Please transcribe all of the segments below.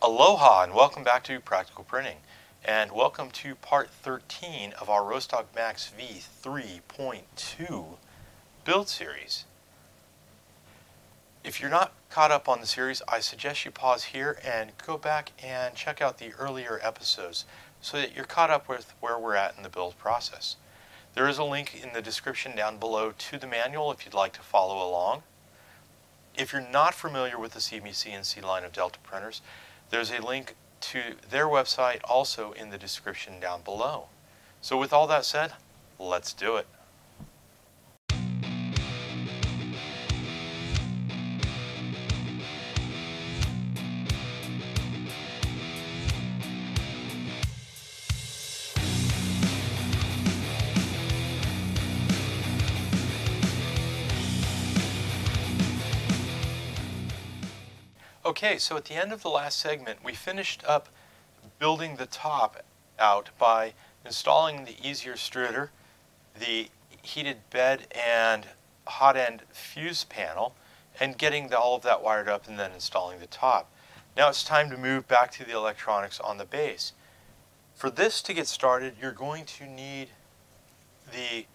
Aloha and welcome back to Practical Printing, and welcome to part 13 of our Rostock Max V 3.2 build series. If you're not caught up on the series, I suggest you pause here and go back and check out the earlier episodes so that you're caught up with where we're at in the build process. There is a link in the description down below to the manual if you'd like to follow along. If you're not familiar with the SeeMeCNC line of Delta printers, there's a link to their website also in the description down below. So with all that said, let's do it. Okay, so at the end of the last segment, we finished up building the top out by installing the easier extruder, the heated bed and hot end fuse panel, and getting all of that wired up and then installing the top. Now it's time to move back to the electronics on the base. For this to get started, you're going to need the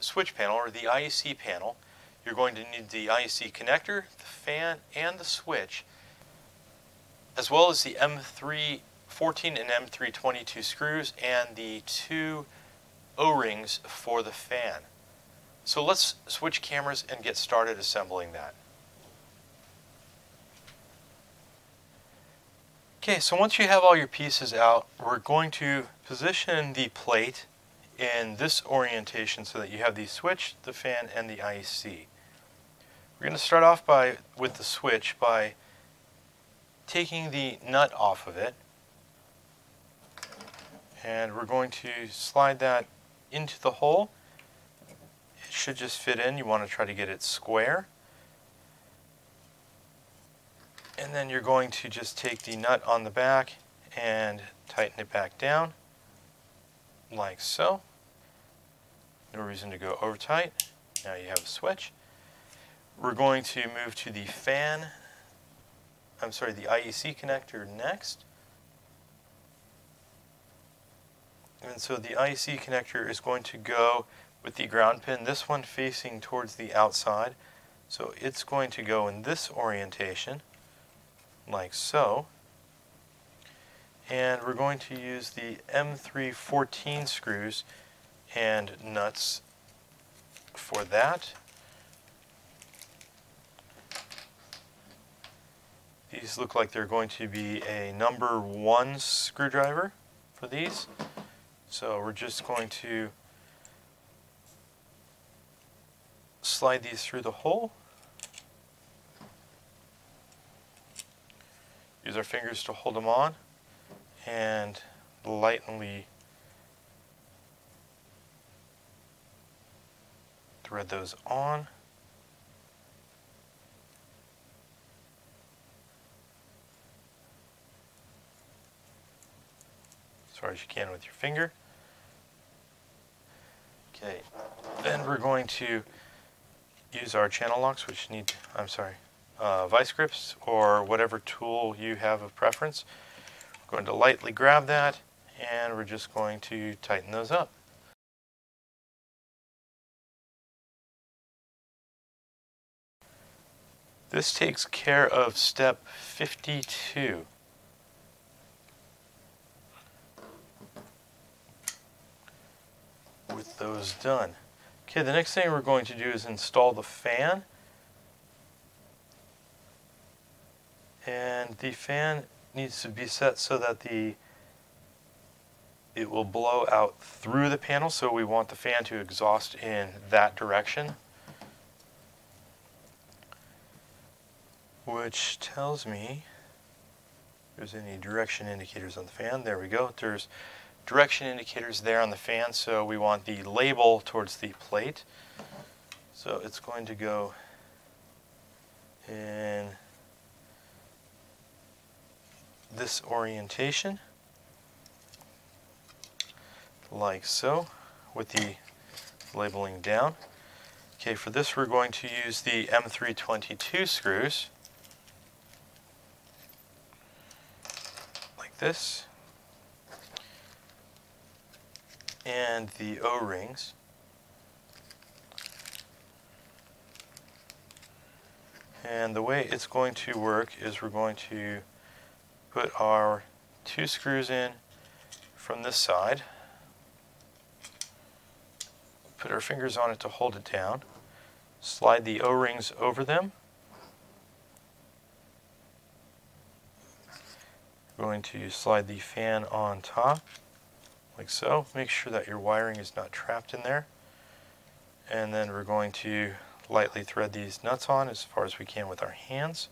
switch panel or the IEC panel. You're going to need the IEC connector, the fan, and the switch, as well as the M314 and M322 screws and the two O-rings for the fan. So let's switch cameras and get started assembling that. Okay, so once you have all your pieces out, we're going to position the plate in this orientation so that you have the switch, the fan, and the IEC. We're going to start off with the switch by taking the nut off of it, and we're going to slide that into the hole. It should just fit in. You want to try to get it square, and then you're going to just take the nut on the back and tighten it back down like so. No reason to go over tight. Now you have a switch. We're going to move to the fan, the IEC connector next. And so the IEC connector is going to go with the ground pin, this one facing towards the outside. So it's going to go in this orientation, like so. And we're going to use the M314 screws and nuts for that. These look like they're going to be a #1 screwdriver for these. So we're just going to slide these through the hole. Use our fingers to hold them on and lightly thread those on. As far as you can with your finger. Okay, then we're going to use our channel locks, which need, vice grips or whatever tool you have of preference. We're going to lightly grab that, and we're just going to tighten those up. This takes care of step 52. With those done. Okay, the next thing we're going to do is install the fan. And the fan needs to be set so that it will blow out through the panel, so we want the fan to exhaust in that direction. Which tells me if there's any direction indicators on the fan. There we go. There's direction indicators there on the fan, so we want the label towards the plate. So it's going to go in this orientation, like so, with the labeling down. Okay, for this we're going to use the M322 screws. like this. And the O-rings. And the way it's going to work is we're going to put our two screws in from this side, put our fingers on it to hold it down, slide the O-rings over them. We're going to slide the fan on top, like so. Make sure that your wiring is not trapped in there. And then we're going to lightly thread these nuts on as far as we can with our hands.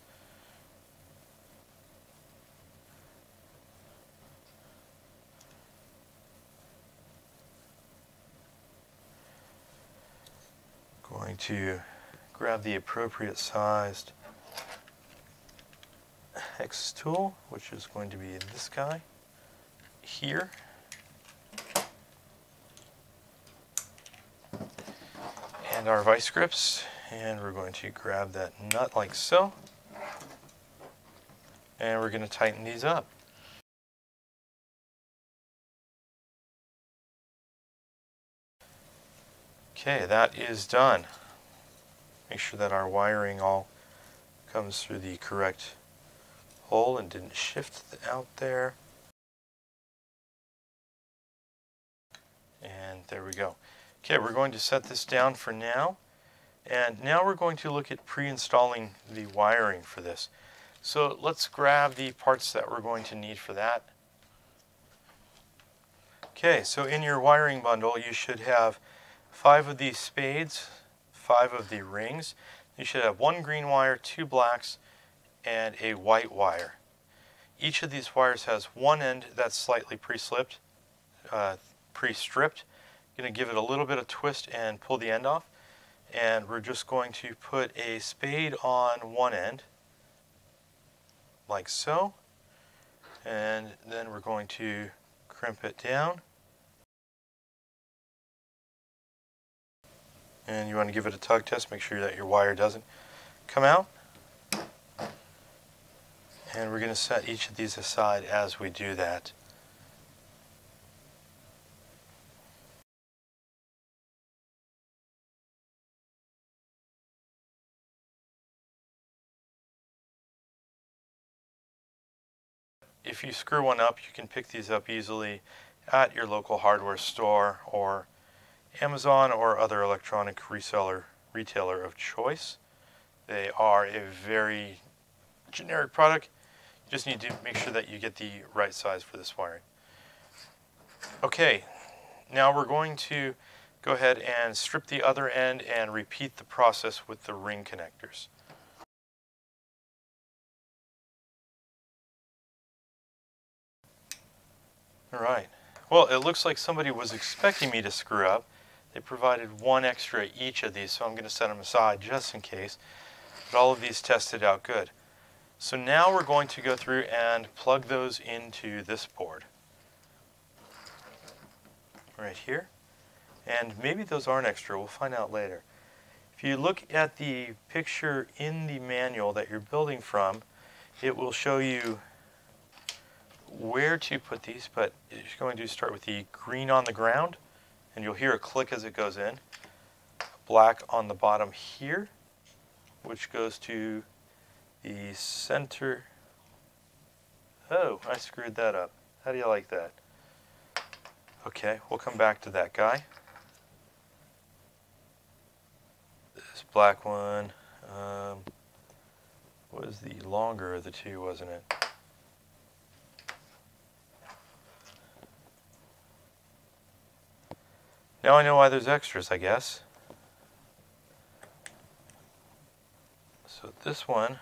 Going to grab the appropriate sized hex tool, which is going to be this guy here. And our vice grips, and we're going to grab that nut like so, and we're going to tighten these up. Okay, that is done. Make sure that our wiring all comes through the correct hole and didn't shift out there. And there we go. Okay, we're going to set this down for now, and now we're going to look at pre-installing the wiring for this. So let's grab the parts that we're going to need for that. Okay, so in your wiring bundle you should have 5 of these spades, 5 of the rings. You should have 1 green wire, 2 blacks, and a white wire. Each of these wires has one end that's slightly pre-stripped. Going to give it a little bit of twist and pull the end off, and we're just going to put a spade on one end like so, and then we're going to crimp it down, and you want to give it a tug test, make sure that your wire doesn't come out, and we're going to set each of these aside as we do that. If you screw one up, you can pick these up easily at your local hardware store or Amazon or other electronic retailer of choice. They are a very generic product. You just need to make sure that you get the right size for this wiring. Okay, now we're going to go ahead and strip the other end and repeat the process with the ring connectors. Alright, well, it looks like somebody was expecting me to screw up. They provided one extra each of these, so I'm going to set them aside just in case. But all of these tested out good. So now we're going to go through and plug those into this board. Right here. And maybe those aren't extra, we'll find out later. If you look at the picture in the manual that you're building from, it will show you where to put these, but it's going to start with the green on the ground, and you'll hear a click as it goes in. Black on the bottom here, which goes to the center. Oh, I screwed that up. How do you like that? Okay, we'll come back to that guy. This black one was the longer of the two, wasn't it? Now I know why there's extras, I guess. So this one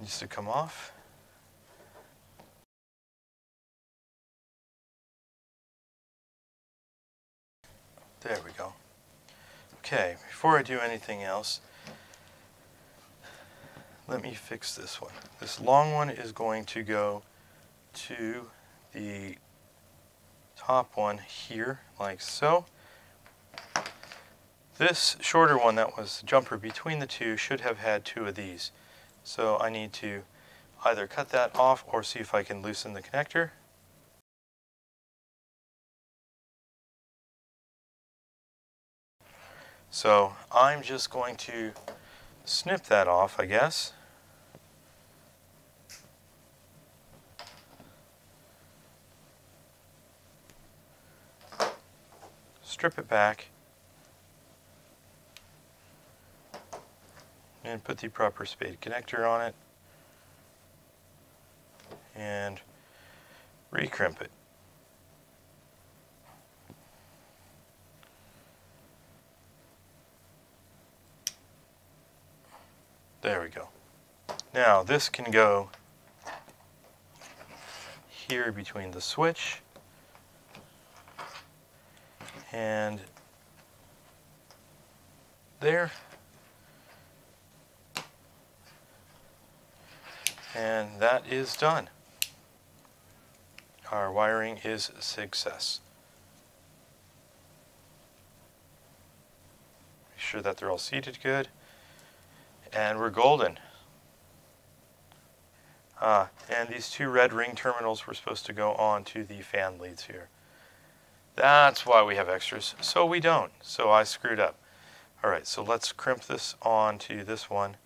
needs to come off. There we go. Okay, before I do anything else, let me fix this one. This long one is going to go to the top one here, like so. This shorter one that was the jumper between the two should have had two of these. So I need to either cut that off or see if I can loosen the connector. So I'm just going to snip that off, I guess. Strip it back and put the proper spade connector on it and recrimp it. There we go. Now this can go here between the switch and there. And that is done. Our wiring is a success. Make sure that they're all seated good. And we're golden. And these two red ring terminals were supposed to go on to the fan leads here. That's why we have extras. So we don't. So I screwed up. All right, so let's crimp this on to this one.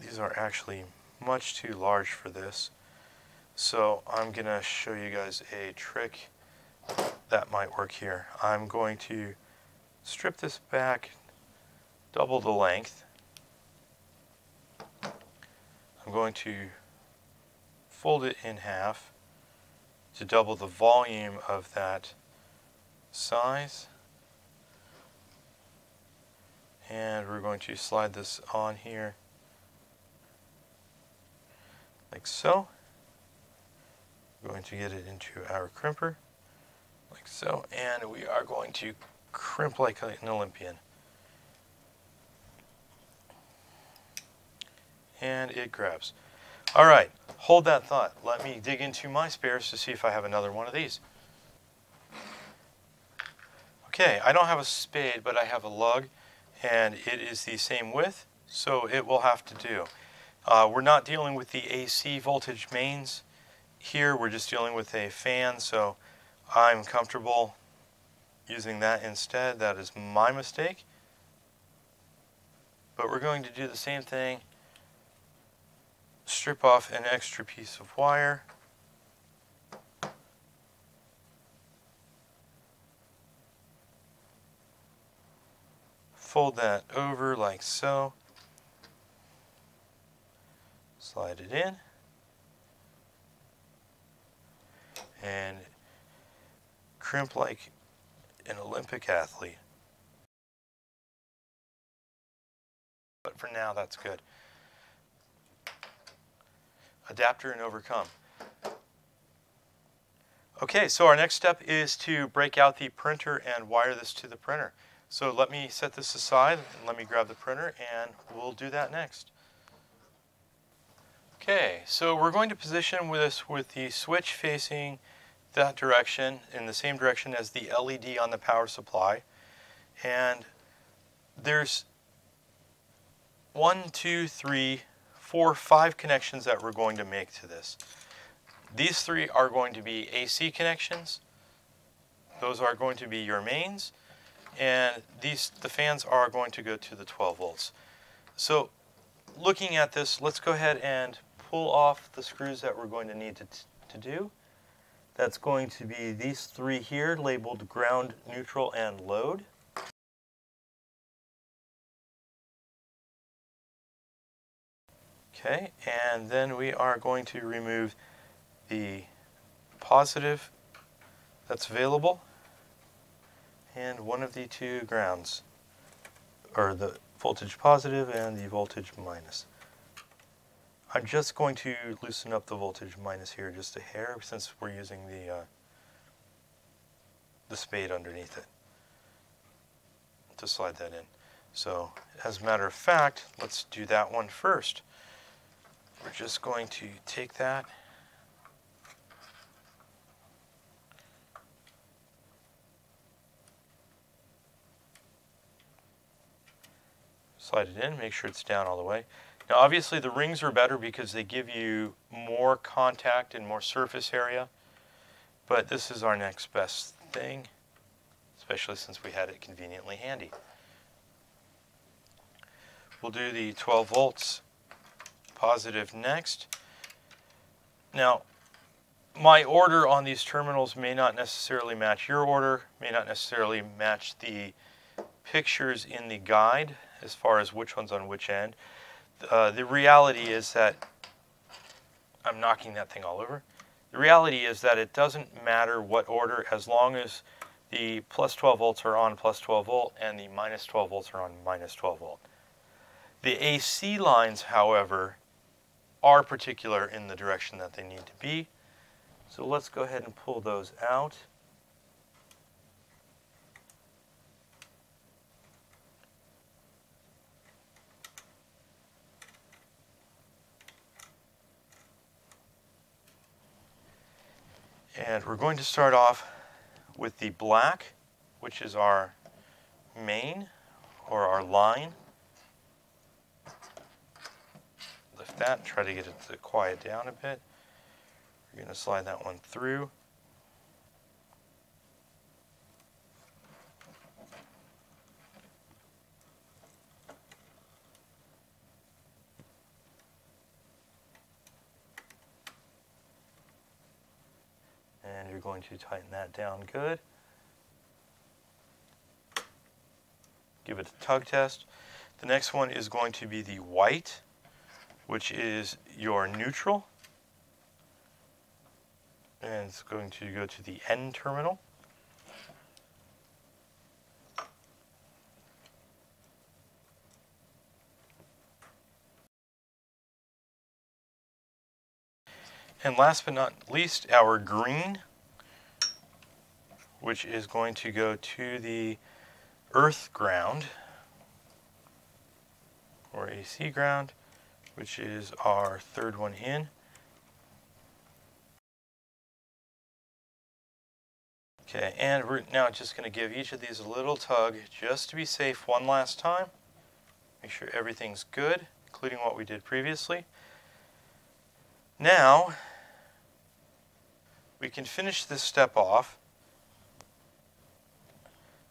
These are actually much too large for this. So I'm going to show you guys a trick that might work here. I'm going to strip this back double the length. I'm going to fold it in half to double the volume of that size. And we're going to slide this on here like so. We're going to get it into our crimper like so, and we are going to crimp like an Olympian. And it grabs. All right, hold that thought. Let me dig into my spares to see if I have another one of these. Okay, I don't have a spade, but I have a lug, and it is the same width, so it will have to do. We're not dealing with the AC voltage mains here, we're just dealing with a fan, so I'm comfortable using that instead. That is my mistake. But we're going to do the same thing. Strip off an extra piece of wire. Fold that over like so. Slide it in. And crimp like an Olympic athlete. But for now, that's good. Adapter and overcome. Okay, so our next step is to break out the printer and wire this to the printer. So let me set this aside and let me grab the printer and we'll do that next. Okay, so we're going to position this with the switch facing that direction, in the same direction as the LED on the power supply. And there's 1, 2, 3, 4, 5 connections that we're going to make to this. These three are going to be AC connections. Those are going to be your mains. And the fans are going to go to the 12 volts. So looking at this, let's go ahead and pull off the screws that we're going to need to do. That's going to be these three here, labeled ground, neutral, and load. Okay, and then we are going to remove the positive that's available and one of the two grounds, or the voltage positive and the voltage minus. I'm just going to loosen up the voltage minus here just a hair since we're using the spade underneath it to slide that in. So as a matter of fact, let's do that one first. We're just going to take that slide it in, make sure it's down all the way. Now obviously the rings are better because they give you more contact and more surface area, but this is our next best thing, especially since we had it conveniently handy. We'll do the 12 volts positive next. Now, my order on these terminals may not necessarily match your order, may not necessarily match the pictures in the guide as far as which one's on which end. The reality is that, I'm knocking that thing all over. The reality is that it doesn't matter what order, as long as the plus 12 volts are on plus 12 volt and the minus 12 volts are on minus 12 volt. The AC lines, however, are particular in the direction that they need to be. So let's go ahead and pull those out. And we're going to start off with the black, which is our main or our line. That, try to get it to quiet down a bit. We're going to slide that one through. And you're going to tighten that down good. Give it a tug test. The next one is going to be the white, which is your neutral, and it's going to go to the N terminal. And last but not least, our green, which is going to go to the earth ground, or AC ground, which is our third one in. Okay, and we're now just going to give each of these a little tug just to be safe one last time. Make sure everything's good, including what we did previously. Now, we can finish this step off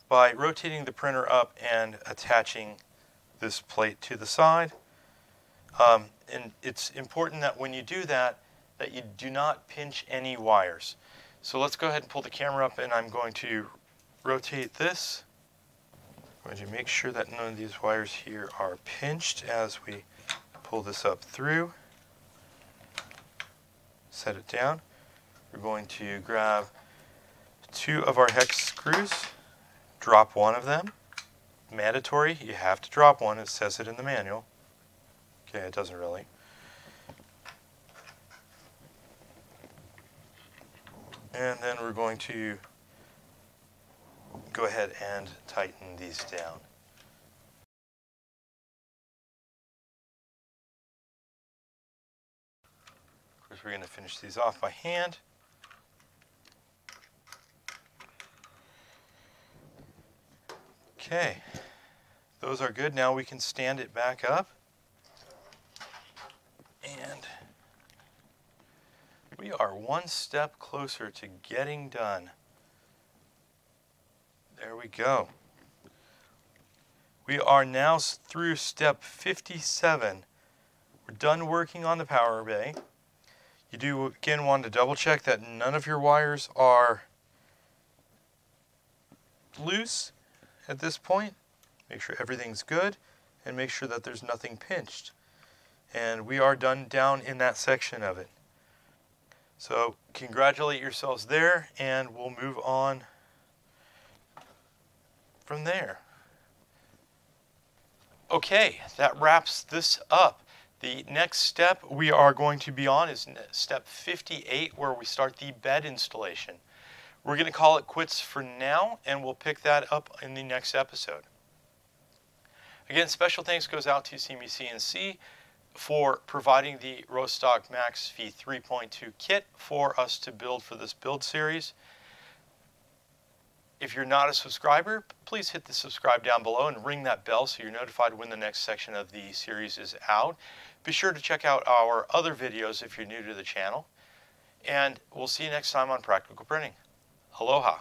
by rotating the printer up and attaching this plate to the side. And it's important that when you do that, that you do not pinch any wires. So let's go ahead and pull the camera up, and I'm going to rotate this. I'm going to make sure that none of these wires here are pinched as we pull this up through. Set it down. We're going to grab two of our hex screws, drop one of them. Mandatory, you have to drop one, it says it in the manual. Okay, it doesn't really. And then we're going to go ahead and tighten these down. Of course, we're going to finish these off by hand. Okay, those are good. Now we can stand it back up. And we are one step closer to getting done. There we go. We are now through step 57. We're done working on the power bay. You do again want to double check that none of your wires are loose at this point. Make sure everything's good and make sure that there's nothing pinched. And we are done down in that section of it. So congratulate yourselves there, and we'll move on from there. Okay, that wraps this up. The next step we are going to be on is step 58, where we start the bed installation. We're going to call it quits for now, and we'll pick that up in the next episode. Again, special thanks goes out to SeeMeCNC for providing the Rostock Max V 3.2 kit for us to build for this build series. If you're not a subscriber, please hit the subscribe down below and ring that bell so you're notified when the next section of the series is out. Be sure to check out our other videos if you're new to the channel. And we'll see you next time on Practical Printing. Aloha.